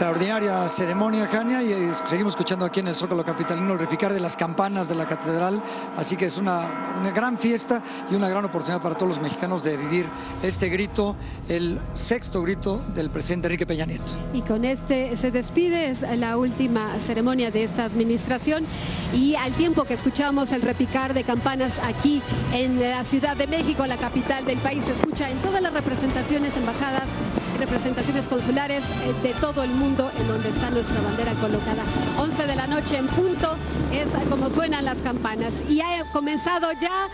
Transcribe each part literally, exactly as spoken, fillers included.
extraordinaria ceremonia, Jania, y seguimos escuchando aquí en el Zócalo capitalino el repicar de las campanas de la catedral, así que es una, una gran fiesta y una gran oportunidad para todos los mexicanos de vivir este grito, el sexto grito del presidente Enrique Peña Nieto. Y con este se despide, es la última ceremonia de esta administración, y al tiempo que escuchamos el repicar de campanas aquí en la Ciudad de México, la capital del país, se escucha en todas las representaciones, embajadas, representaciones consulares de todo el mundo en donde está nuestra bandera colocada. once de la noche en punto es como suenan las campanas. Y ha comenzado ya,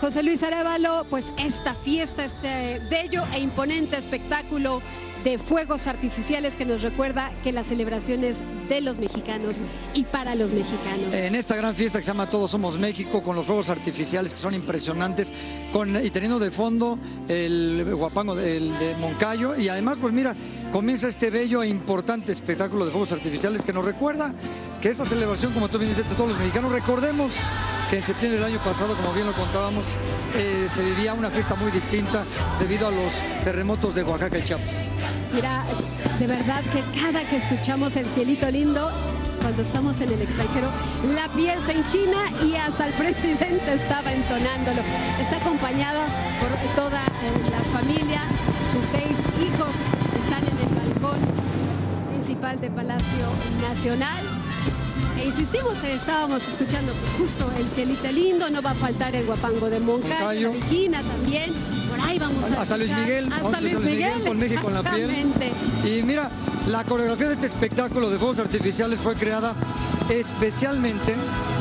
José Luis Arévalo, pues esta fiesta, este bello e imponente espectáculo de fuegos artificiales que nos recuerda que las celebraciones de los mexicanos y para los mexicanos. En esta gran fiesta que se llama Todos Somos México, con los fuegos artificiales que son impresionantes, con, y teniendo de fondo el Huapango de Moncayo, y además, pues mira, comienza este bello e importante espectáculo de fuegos artificiales que nos recuerda que esta celebración, como tú bien dices, de todos los mexicanos. Recordemos que en septiembre del año pasado, como bien lo contábamos, eh, se vivía una fiesta muy distinta debido a los terremotos de Oaxaca y Chiapas. Mira, de verdad que cada que escuchamos el Cielito Lindo, cuando estamos en el extranjero, la piel se enchina y hasta el presidente estaba entonándolo. Está acompañado por toda la familia, sus seis hijos están en el balcón principal de Palacio Nacional. E insistimos, estábamos escuchando justo el Cielito Lindo, no va a faltar el Huapango de Moncayo, la Viquina también, por ahí vamos a Hasta Luis Miguel, hasta Luis Miguel, con México en la piel. Y mira, la coreografía de este espectáculo de fuegos artificiales fue creada especialmente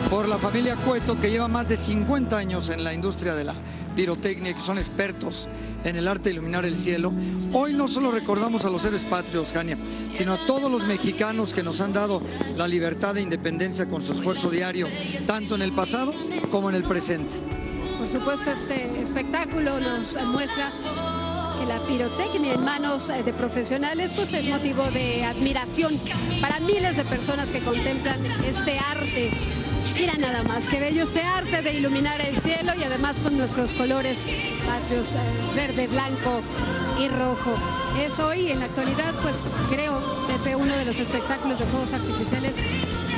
por la familia Cueto, que lleva más de cincuenta años en la industria de la pirotecnia, que son expertos en el arte de iluminar el cielo. Hoy no solo recordamos a los héroes patrios, Jania, sino a todos los mexicanos que nos han dado la libertad e independencia con su esfuerzo diario, tanto en el pasado como en el presente. Por supuesto, este espectáculo nos muestra que la pirotecnia en manos de profesionales pues es motivo de admiración para miles de personas que contemplan este arte. Mira nada más, qué bello este arte de iluminar el cielo, y además con nuestros colores patrios, verde, blanco y rojo. Es hoy, en la actualidad, pues creo, Pepe, uno de los espectáculos de fuegos artificiales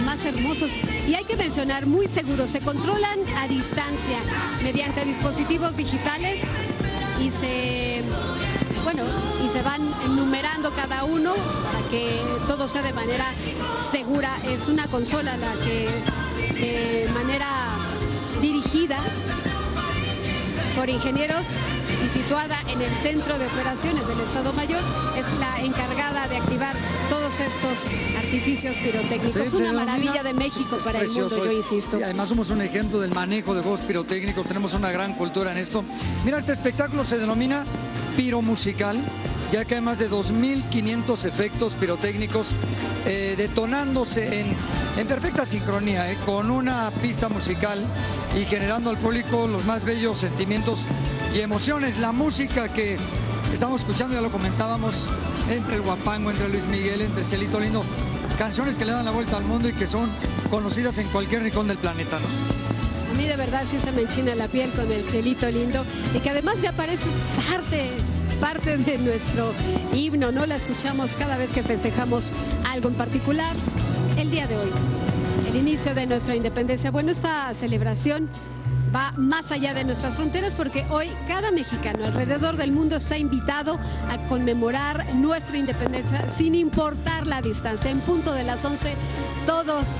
más hermosos. Y hay que mencionar, muy seguros, se controlan a distancia mediante dispositivos digitales y se... Bueno, y se van numerando cada uno para que todo sea de manera segura. Es una consola la que de manera dirigida por ingenieros y situada en el Centro de Operaciones del Estado Mayor es la encargada de activar todos estos artificios pirotécnicos. Sí, una maravilla de México para el mundo, yo insisto. Y además somos un ejemplo del manejo de fuegos pirotécnicos, tenemos una gran cultura en esto. Mira, este espectáculo se denomina Piro Musical, ya que hay más de dos mil quinientos efectos pirotécnicos eh, detonándose en, en perfecta sincronía, eh, con una pista musical y generando al público los más bellos sentimientos y emociones. La música que estamos escuchando, ya lo comentábamos, entre el Huapango, entre Luis Miguel, entre Cielito Lindo, canciones que le dan la vuelta al mundo y que son conocidas en cualquier rincón del planeta, ¿no? A mí de verdad sí se me enchina la piel con el Cielito Lindo, y que además ya parece parte, parte de nuestro himno, ¿no? La escuchamos cada vez que festejamos algo en particular, el día de hoy, el inicio de nuestra independencia. Bueno, esta celebración va más allá de nuestras fronteras, porque hoy cada mexicano alrededor del mundo está invitado a conmemorar nuestra independencia sin importar la distancia. En punto de las once, todos,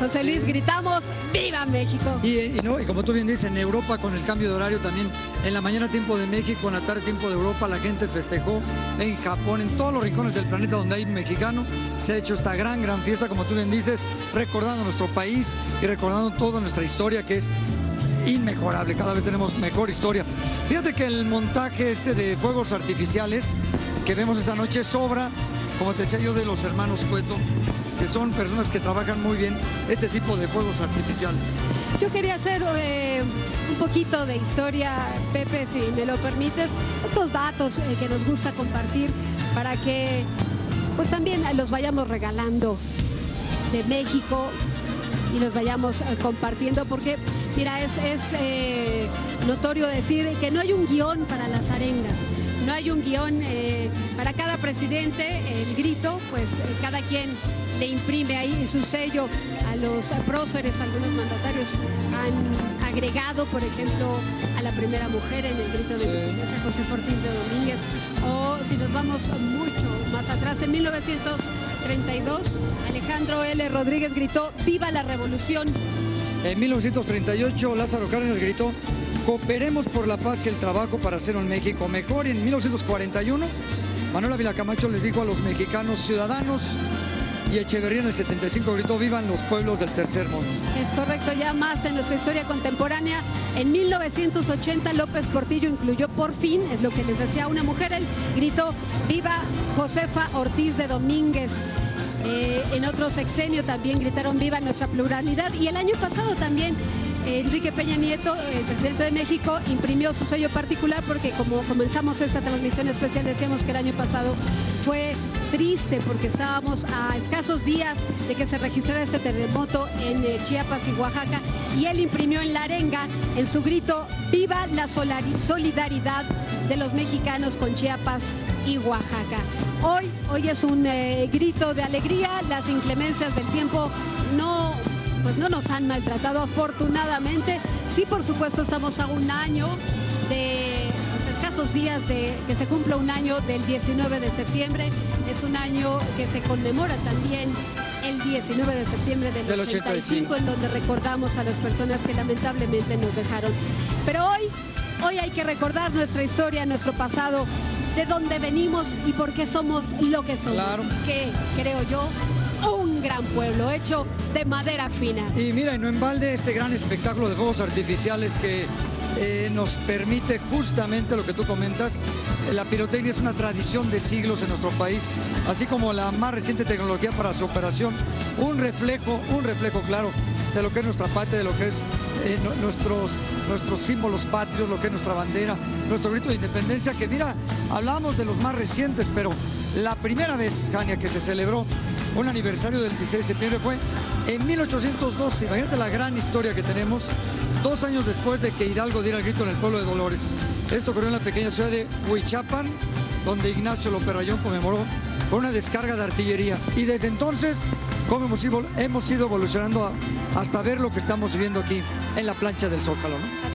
José Luis, gritamos ¡Viva México! Y, y, no, y como tú bien dices, en Europa, con el cambio de horario también, en la mañana tiempo de México, en la tarde tiempo de Europa, la gente festejó. En Japón, en todos los rincones del planeta donde hay mexicano, se ha hecho esta gran, gran fiesta, como tú bien dices, recordando nuestro país y recordando toda nuestra historia, que es inmejorable, cada vez tenemos mejor historia. Fíjate que el montaje este de fuegos artificiales que vemos esta noche sobra, como te decía yo, de los hermanos Cueto, que son personas que trabajan muy bien este tipo de fuegos artificiales. Yo quería hacer eh, un poquito de historia, Pepe, si me lo permites, estos datos eh, que nos gusta compartir para que pues también los vayamos regalando de México y los vayamos eh, compartiendo, porque mira, es, es eh, notorio decir que no hay un guión para las arengas. no hay un guión eh, para cada presidente. El grito, pues eh, cada quien le imprime ahí su sello a los próceres. Algunos mandatarios han agregado, por ejemplo, a la primera mujer en el grito de sí. Josefa Ortiz de Domínguez. O si nos vamos mucho más atrás, en mil novecientos treinta y dos, Alejandro L. Rodríguez gritó ¡Viva la revolución! En mil novecientos treinta y ocho, Lázaro Cárdenas gritó ¡Cooperemos por la paz y el trabajo para hacer un México mejor! Y en mil novecientos cuarenta y uno, Manuel Ávila Camacho les dijo a los mexicanos ciudadanos, y Echeverría en el setenta y cinco gritó ¡Vivan los pueblos del tercer mundo! Es correcto, ya más en nuestra historia contemporánea. En mil novecientos ochenta López Portillo incluyó por fin, es lo que les decía, una mujer. Él gritó ¡Viva Josefa Ortiz de Domínguez! Eh, en otro sexenio también gritaron ¡Viva nuestra pluralidad! Y el año pasado también Enrique Peña Nieto, el presidente de México, imprimió su sello particular porque, como comenzamos esta transmisión especial, decíamos que el año pasado fue triste porque estábamos a escasos días de que se registrara este terremoto en Chiapas y Oaxaca, y él imprimió en la arenga, en su grito, ¡Viva la solidaridad de los mexicanos con Chiapas y Oaxaca! Hoy, hoy es un eh, grito de alegría. Las inclemencias del tiempo no... pues no nos han maltratado, afortunadamente. Sí, por supuesto, estamos a un año de pues, escasos días de que se cumpla un año del diecinueve de septiembre. Es un año que se conmemora también el diecinueve de septiembre del, del ochenta y cinco, en donde recordamos a las personas que lamentablemente nos dejaron. Pero hoy, hoy hay que recordar nuestra historia, nuestro pasado, de dónde venimos y por qué somos lo que somos. Claro. Que, creo yo, un gran pueblo hecho de madera fina. Y mira, y no en balde este gran espectáculo de fuegos artificiales que eh, nos permite justamente lo que tú comentas. La pirotecnia es una tradición de siglos en nuestro país, así como la más reciente tecnología para su operación. Un reflejo, un reflejo claro de lo que es nuestra patria, de lo que es eh, nuestros, nuestros símbolos patrios, lo que es nuestra bandera, nuestro grito de independencia, que mira, hablamos de los más recientes, pero la primera vez, Jania, que se celebró un aniversario del dieciséis de septiembre fue en mil ochocientos doce, imagínate la gran historia que tenemos, dos años después de que Hidalgo diera el grito en el pueblo de Dolores. Esto ocurrió en la pequeña ciudad de Huichapan, donde Ignacio López Rayón conmemoró con una descarga de artillería. Y desde entonces, como hemos ido, hemos ido evolucionando hasta ver lo que estamos viviendo aquí en la plancha del Zócalo, ¿no?